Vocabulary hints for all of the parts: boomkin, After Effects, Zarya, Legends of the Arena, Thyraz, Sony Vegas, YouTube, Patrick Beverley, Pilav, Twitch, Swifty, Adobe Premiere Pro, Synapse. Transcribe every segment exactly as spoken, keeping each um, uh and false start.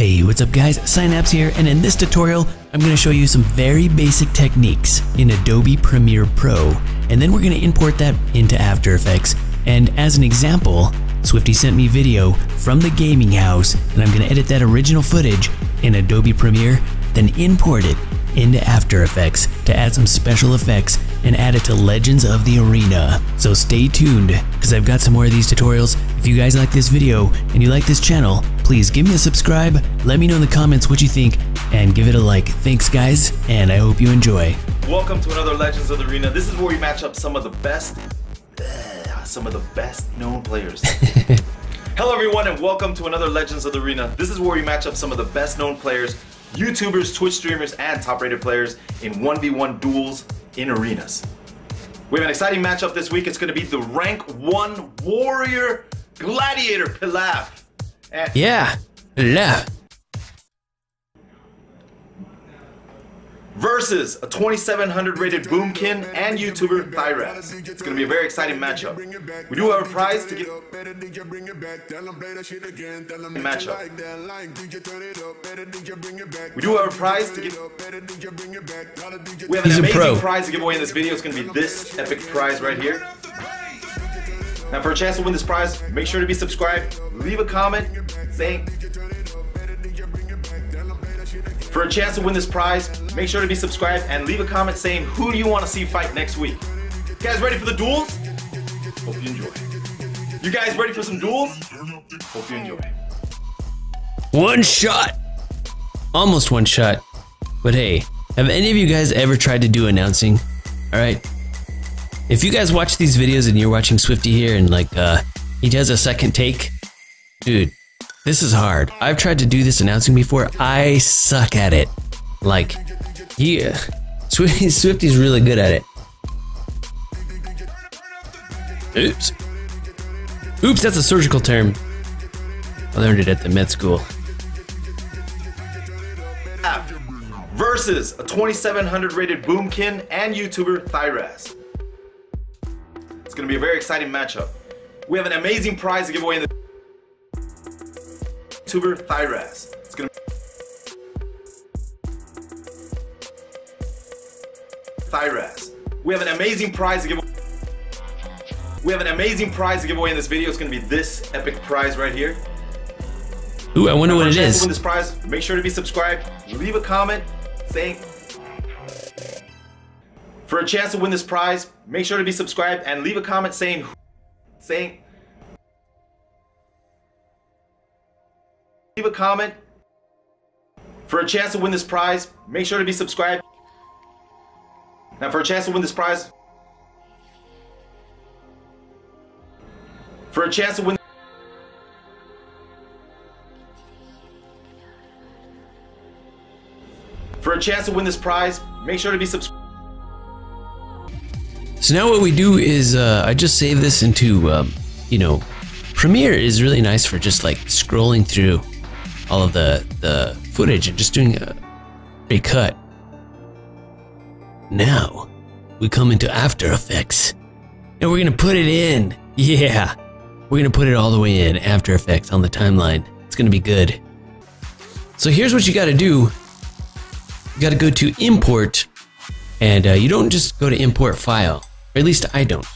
Hey, what's up guys, Synapse here, and in this tutorial I'm going to show you some very basic techniques in Adobe Premiere Pro, and then we're going to import that into After Effects. And as an example, Swifty sent me video from the gaming house, and I'm going to edit that original footage in Adobe Premiere, then import it into After Effects to add some special effects and add it to Legends of the Arena. So stay tuned, because I've got some more of these tutorials. If you guys like this video and you like this channel, please give me a subscribe, let me know in the comments what you think, and give it a like. Thanks guys, and I hope you enjoy. Welcome to another Legends of the Arena. This is where we match up some of the best, uh, some of the best known players. Hello everyone, and welcome to another Legends of the Arena. This is where we match up some of the best known players, YouTubers, Twitch streamers, and top-rated players in one v one duels in arenas. We have an exciting matchup this week. It's going to be the rank one warrior gladiator Pilav. And yeah, Pilav versus a twenty-seven hundred rated boomkin and YouTuber Thyraz. It's going to be a very exciting matchup. We do have a prize to give matchup. We do have a prize to give. We have an amazing prize to give away in this video. It's going to be this epic prize right here. Now, for a chance to win this prize, make sure to be subscribed. Leave a comment saying. For a chance to win this prize, make sure to be subscribed and leave a comment saying who do you want to see fight next week. You guys ready for the duels? Hope you enjoy. You guys ready for some duels? Hope you enjoy. One shot! Almost one shot. But hey, have any of you guys ever tried to do announcing? Alright. If you guys watch these videos and you're watching Swifty here and like, uh, he does a second take, dude. This is hard. I've tried to do this announcing before. I suck at it. Like, yeah. Swifty, Swifty's really good at it. Oops. Oops, that's a surgical term. I learned it at the med school. Versus a twenty-seven hundred rated boomkin and YouTuber Thyraz. It's going to be a very exciting matchup. We have an amazing prize to give away in the YouTuber Thyraz. It's gonna Thyraz. We have an amazing prize to give away. We have an amazing prize to give away in this video. It's gonna be this epic prize right here. Ooh, I wonder now, what it is. To win this prize, make sure to be subscribed. Leave a comment saying. For a chance to win this prize, make sure to be subscribed and leave a comment saying saying. Leave a comment. For a chance to win this prize, make sure to be subscribed. Now, for a chance to win this prize. For a chance to win. For a chance to win this prize, make sure to be subscribed. So now what we do is uh, I just save this into, um, you know, Premiere is really nice for just like scrolling through all of the, the footage and just doing a big cut. Now, we come into After Effects and we're gonna put it in. Yeah, we're gonna put it all the way in After Effects on the timeline. It's gonna be good. So here's what you gotta do. You gotta go to import, and uh, you don't just go to import file, or at least I don't.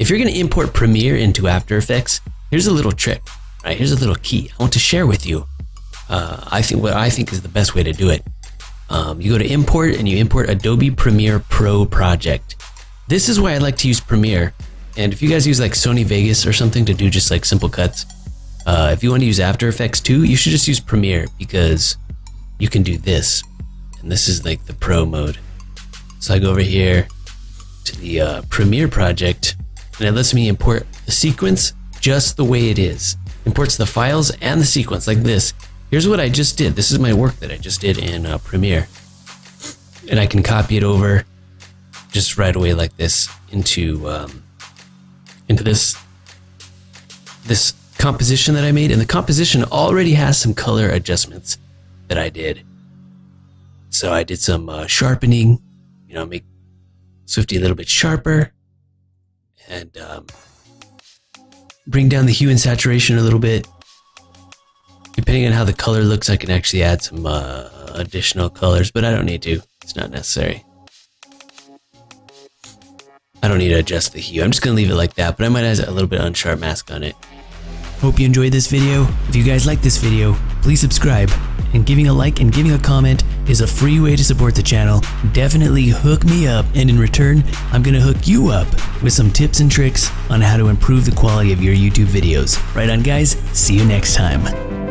If you're gonna import Premiere into After Effects, here's a little trick, right? Here's a little key I want to share with you. Uh, I think what I think is the best way to do it. Um, you go to import and you import Adobe Premiere Pro project. This is why I like to use Premiere. And if you guys use like Sony Vegas or something to do just like simple cuts, uh, if you want to use After Effects too, you should just use Premiere, because you can do this. And this is like the pro mode. So I go over here to the uh, Premiere project, and it lets me import the sequence just the way it is. Imports the files and the sequence like this. Here's what I just did. This is my work that I just did in uh, Premiere. And I can copy it over just right away like this into um, into this, this composition that I made. And the composition already has some color adjustments that I did. So I did some uh, sharpening, you know, make Swifty a little bit sharper. And um, bring down the hue and saturation a little bit. depending on how the color looks, I can actually add some uh, additional colors, but I don't need to. It's not necessary. I don't need to adjust the hue. I'm just going to leave it like that, but I might add a little bit of unsharp mask on it. Hope you enjoyed this video. If you guys like this video, please subscribe. And giving a like and giving a comment is a free way to support the channel. Definitely hook me up, and in return, I'm gonna hook you up with some tips and tricks on how to improve the quality of your YouTube videos. Right on, guys, see you next time.